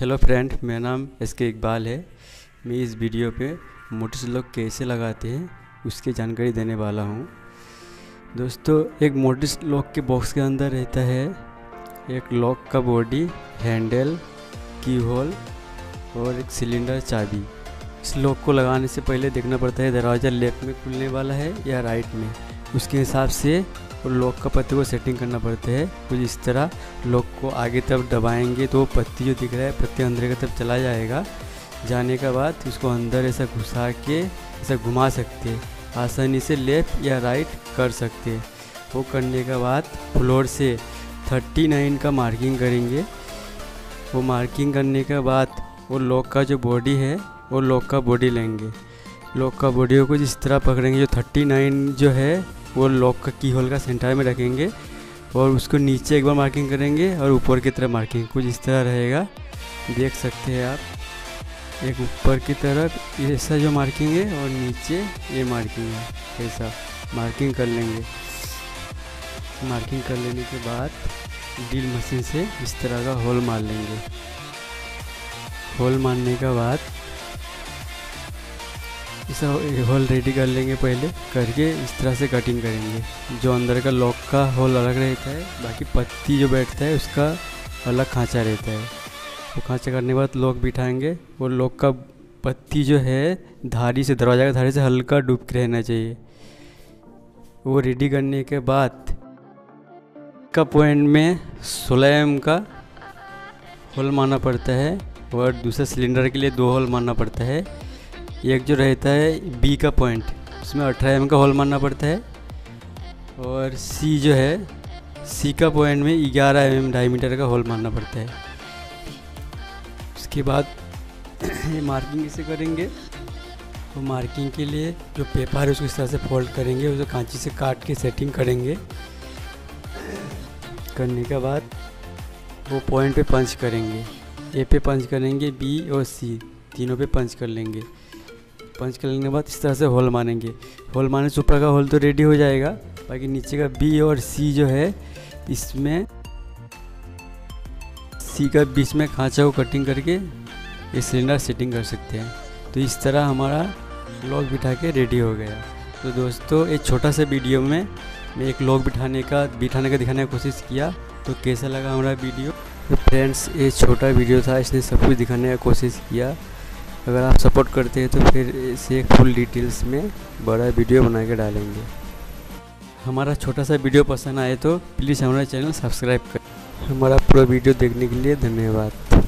Hello friend, मेरा नाम SK Iqbal है। मैं इस वीडियो पे मोर्टिस लॉक कैसे लगाते हैं उसकी जानकारी देने वाला हूँ। दोस्तों, एक मोर्टिस लॉक के बॉक्स के अंदर रहता है एक लॉक का बॉडी, हैंडल, की होल और एक सिलेंडर चाबी। इस लॉक को लगाने से पहले देखना पड़ता है दरवाज़ा लेफ्ट में खुलने वाला है या राइट में, उसके हिसाब से और लॉक का पत्ते को सेटिंग करना पड़ता है। कुछ इस तरह लॉक को आगे तरफ दबाएंगे तो पत्ती जो दिख रहा है पत्ते अंदर की तरफ चला जाएगा। जाने के बाद उसको अंदर ऐसा घुसा के ऐसा घुमा सकते, आसानी से लेफ़्ट या राइट कर सकते। वो करने के बाद फ्लोर से 39 का मार्किंग करेंगे। वो मार्किंग करने के बाद वो लॉक का जो बॉडी है वो लॉक का बॉडी लेंगे। लॉक का बॉडी को जिस तरह पकड़ेंगे, जो 39 जो है वो लॉक का की होल का सेंटर में रखेंगे और उसको नीचे एक बार मार्किंग करेंगे और ऊपर की तरफ मार्किंग कुछ इस तरह रहेगा। देख सकते हैं आप, एक ऊपर की तरफ ऐसा जो मार्किंग है और नीचे ये मार्किंग है, ऐसा मार्किंग कर लेंगे। मार्किंग कर लेने के बाद ड्रिल मशीन से इस तरह का होल मार लेंगे। होल मारने के बाद इस होल रेडी कर लेंगे। पहले करके इस तरह से कटिंग करेंगे। जो अंदर का लॉक का होल अलग रहता है, बाकी पत्ती जो बैठता है उसका अलग खांचा रहता है। वो खांचा करने के बाद लॉक बिठाएंगे। वो लॉक का पत्ती जो है धारी से, दरवाज़ा के धारी से हल्का डूब के रहना चाहिए। वो रेडी करने के बाद का पॉइंट में 16 mm का होल मारना पड़ता है और दूसरा सिलेंडर के लिए 2 होल मारना पड़ता है। एक जो रहता है बी का पॉइंट, उसमें 18 mm का होल मारना पड़ता है और सी जो है सी का पॉइंट में 11 mm डायमीटर का होल मारना पड़ता है। उसके बाद ये मार्किंग इसे करेंगे। तो मार्किंग के लिए जो पेपर है उसको इस तरह से फोल्ड करेंगे, उसे कांची से काट के सेटिंग करेंगे। करने के बाद वो पॉइंट पे पंच करेंगे, ए पे पंच करेंगे, बी और सी तीनों पे पंच कर लेंगे। पंच कर लेने के बाद इस तरह से होल मारेंगे। होल मारने से ऊपर का होल तो रेडी हो जाएगा, बाकी नीचे का बी और सी जो है, इसमें सी का बीच में खांचा को कटिंग करके ये सिलेंडर सेटिंग कर सकते हैं। तो इस तरह हमारा लॉक बिठा के रेडी हो गया। तो दोस्तों, एक छोटा सा वीडियो में मैं एक लॉक बिठाने का दिखाने की कोशिश किया। तो कैसा लगा हमारा वीडियो? तो फ्रेंड्स, ये छोटा वीडियो था, इसने सब कुछ दिखाने की कोशिश किया। अगर आप सपोर्ट करते हैं तो फिर इसे फुल डिटेल्स में बड़ा वीडियो बना के डालेंगे। हमारा छोटा सा वीडियो पसंद आए तो प्लीज़ हमारा चैनल सब्सक्राइब करें। हमारा पूरा वीडियो देखने के लिए धन्यवाद।